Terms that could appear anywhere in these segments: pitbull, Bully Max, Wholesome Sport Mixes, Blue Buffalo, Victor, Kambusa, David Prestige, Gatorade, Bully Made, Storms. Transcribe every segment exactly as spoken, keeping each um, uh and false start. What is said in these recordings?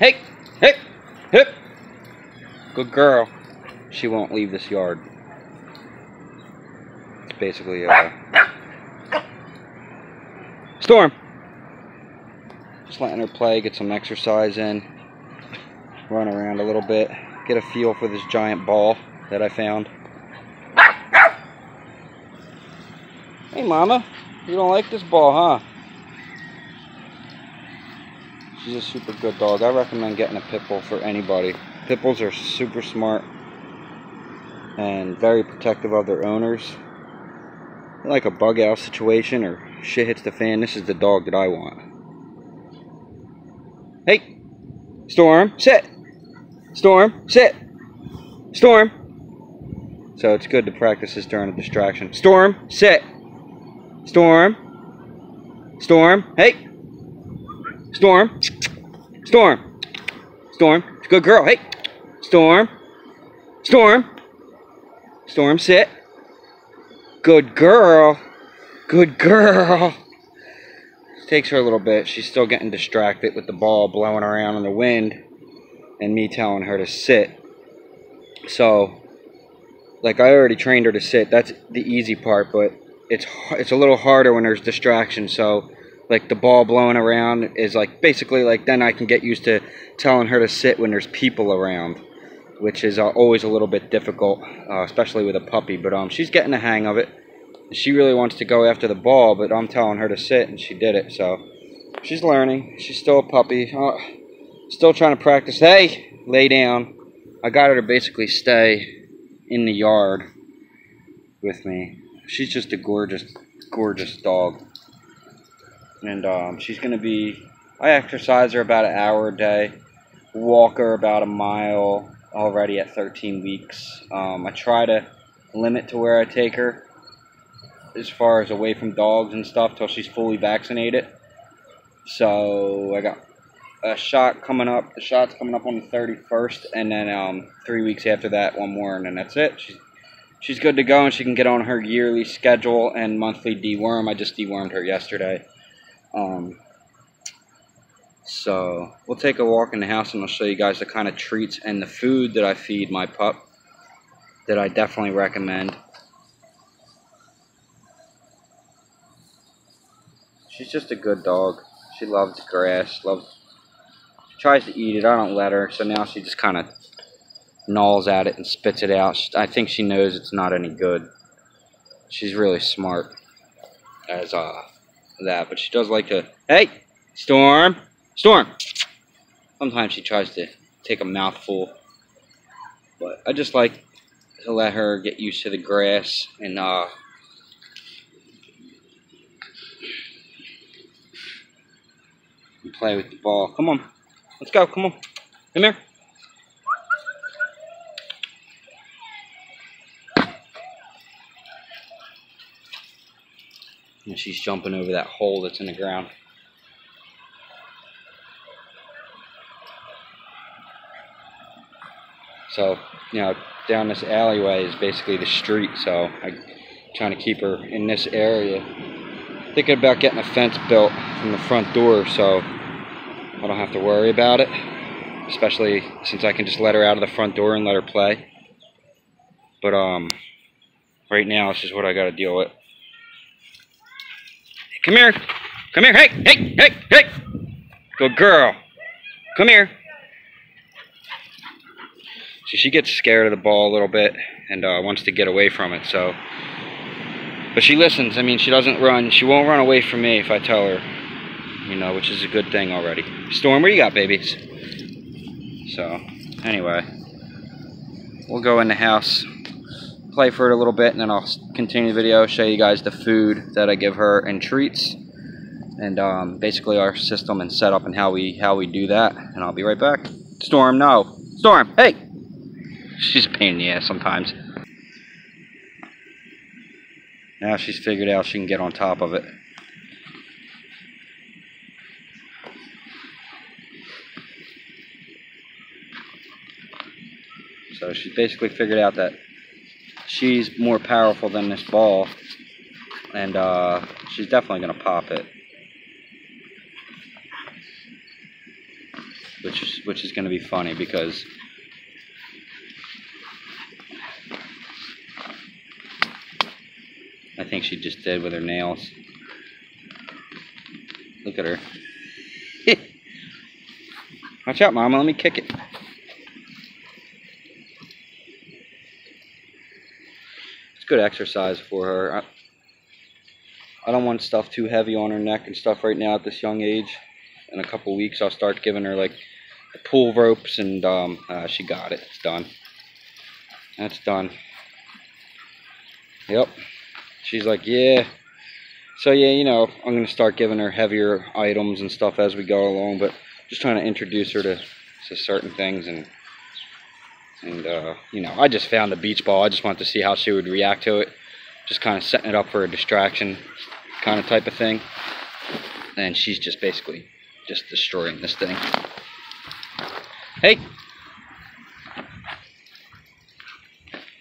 Hey, hey, hip. Good girl. She won't leave this yard. It's basically a storm. Just letting her play, get some exercise in, run around a little bit, get a feel for this giant ball that I found. Hey, Mama, you don't like this ball, huh? She's a super good dog. I recommend getting a pit bull for anybody. Pit bulls are super smart and very protective of their owners. Like a bug out situation or shit hits the fan, this is the dog that I want. Hey! Storm, sit! Storm, sit! Storm! So it's good to practice this during a distraction. Storm, sit! Storm! Storm, hey! Storm, Storm, Storm, good girl, hey, Storm, Storm, Storm, sit, good girl, good girl. It takes her a little bit, she's still getting distracted with the ball blowing around in the wind and me telling her to sit. So, like, I already trained her to sit, that's the easy part, but it's, it's a little harder when there's distraction, so like the ball blowing around is like basically like then I can get used to telling her to sit when there's people around, which is always a little bit difficult, uh, especially with a puppy. But um, she's getting the hang of it. She really wants to go after the ball, but I'm telling her to sit, and she did it. So she's learning. She's still a puppy. Uh, still trying to practice. Hey, lay down. I got her to basically stay in the yard with me. She's just a gorgeous, gorgeous dog. And um, she's going to be, I exercise her about an hour a day, walk her about a mile already at thirteen weeks. Um, I try to limit to where I take her as far as away from dogs and stuff till she's fully vaccinated. So I got a shot coming up. The shot's coming up on the thirty-first, and then um, three weeks after that, one more, and then that's it. She's, she's good to go, and she can get on her yearly schedule and monthly deworm. I just dewormed her yesterday. Um, so we'll take a walk in the house and I'll show you guys the kind of treats and the food that I feed my pup that I definitely recommend. She's just a good dog. She loves grass, loves, she tries to eat it. I don't let her. So now she just kind of gnaws at it and spits it out. I think she knows it's not any good. She's really smart as, uh, that, but she does like to, hey, Storm, Storm. Sometimes she tries to take a mouthful, but I just like to let her get used to the grass and uh, and play with the ball. Come on, let's go, come on, come here. And she's jumping over that hole that's in the ground. So, you know, down this alleyway is basically the street, so I'm trying to keep her in this area. Thinking about getting a fence built from the front door so I don't have to worry about it, especially since I can just let her out of the front door and let her play. But um, right now, this is what I got to deal with. Come here. Come here. Hey, hey, hey, hey. Good girl. Come here. So she gets scared of the ball a little bit and uh, wants to get away from it. So, but she listens. I mean, she doesn't run. She won't run away from me if I tell her, you know, which is a good thing already. Storm, where you got, babies? So, anyway, we'll go in the house, play for it a little bit, and then I'll continue the video, show you guys the food that I give her and treats, and um, basically our system and setup and how we how we do that, and I'll be right back. Storm, no. Storm, hey! She's a pain in the ass sometimes. Now she's figured out she can get on top of it. So she's basically figured out that she's more powerful than this ball, and uh, she's definitely going to pop it. which is, which is going to be funny because I think she just did with her nails. Look at her. Watch out, Mama. Let me kick it. It's good exercise for her. I, I don't want stuff too heavy on her neck and stuff right now at this young age. In a couple weeks, I'll start giving her like pull ropes, and um, uh, she got it. It's done. That's done. Yep. She's like, yeah. So, yeah, you know, I'm going to start giving her heavier items and stuff as we go along, but just trying to introduce her to, to certain things. And, and uh, you know, I just found the beach ball. I just wanted to see how she would react to it. Just kind of setting it up for a distraction kind of type of thing. And she's just basically just destroying this thing. Hey.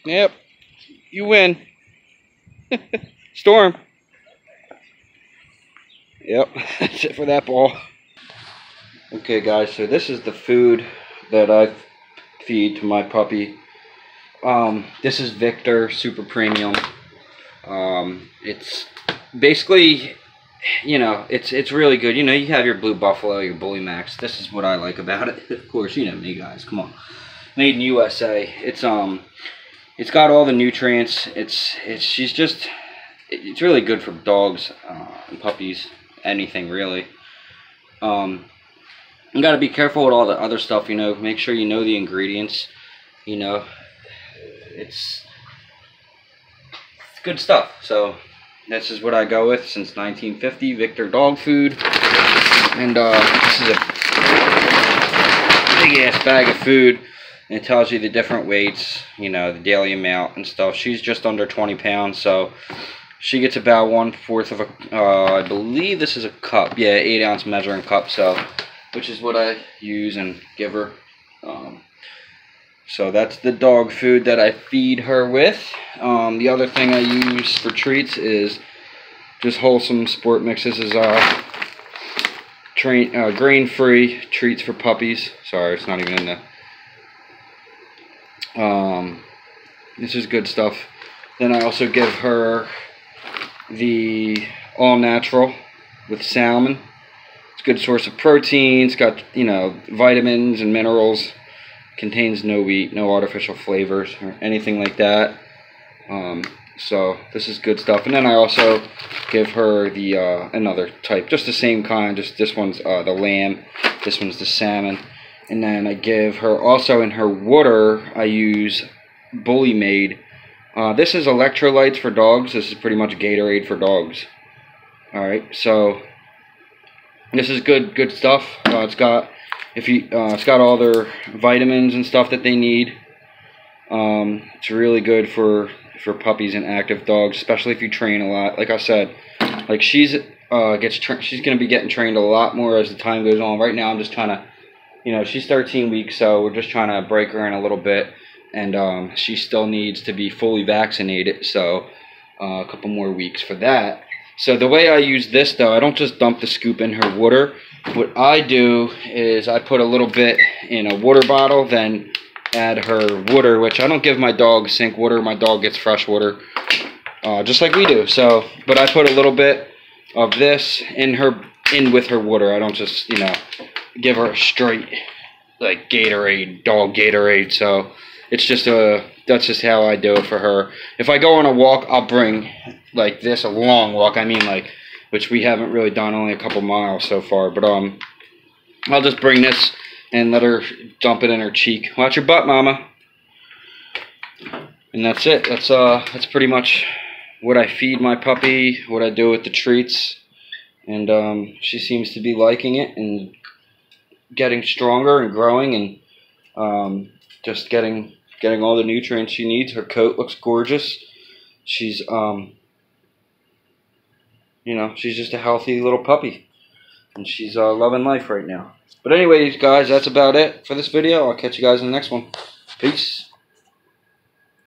Yep. You win. Storm. Yep, that's it for that ball. Okay guys, so this is the food that I feed to my puppy. Um, this is Victor Super Premium. Um, it's basically, you know, it's it's really good. You know, you have your Blue Buffalo, your Bully Max. This is what I like about it. Of course, you know me guys, come on. Made in U S A. It's um it's got all the nutrients. It's it's she's just it's really good for dogs uh, and puppies. Anything really. Um, you gotta be careful with all the other stuff, you know. Make sure you know the ingredients. You know, it's, it's good stuff. So this is what I go with since nineteen fifty. Victor dog food, and uh, this is a big ass bag of food, and it tells you the different weights. You know, the daily amount and stuff. She's just under twenty pounds, so. She gets about one fourth of a, uh, I believe this is a cup, yeah, eight ounce measuring cup, so, which is what I use and give her. Um, so that's the dog food that I feed her with. Um, the other thing I use for treats is just Wholesome Sport Mixes, is uh, train, uh, grain-free treats for puppies. Sorry, it's not even in the. Um, this is good stuff. Then I also give her the all natural with salmon. It's a good source of protein. It's got, you know, vitamins and minerals. Contains no wheat, no artificial flavors or anything like that. Um, so this is good stuff. And then I also give her the uh, another type, just the same kind. Just this one's uh, the lamb. This one's the salmon. And then I give her also in her water. I use Bully Made. Uh, this is electrolytes for dogs. This is pretty much Gatorade for dogs. Alright, so this is good good stuff. Uh, it's got if you uh, it's got all their vitamins and stuff that they need. Um, it's really good for for puppies and active dogs, especially if you train a lot. Like I said, like she's uh, gets tra she's gonna be getting trained a lot more as the time goes on. Right now I'm just trying to, you know, she's thirteen weeks, so we're just trying to break her in a little bit. And um, she still needs to be fully vaccinated, so uh, a couple more weeks for that. So the way I use this, though, I don't just dump the scoop in her water. What I do is I put a little bit in a water bottle, then add her water, which I don't give my dog sink water. My dog gets fresh water, uh, just like we do. So, but I put a little bit of this in her, in with her water. I don't just, you know, give her a straight like Gatorade, dog Gatorade. So. It's just a, that's just how I do it for her. If I go on a walk, I'll bring like this, a long walk. I mean like, which we haven't really done, only a couple miles so far. But um, I'll just bring this and let her dump it in her cheek. Watch your butt, Mama. And that's it. That's uh, that's pretty much what I feed my puppy, what I do with the treats. And um, she seems to be liking it and getting stronger and growing and um, just getting... Getting all the nutrients she needs. Her coat looks gorgeous. She's, um, you know, she's just a healthy little puppy. And she's uh, loving life right now. But anyways, guys, that's about it for this video. I'll catch you guys in the next one. Peace.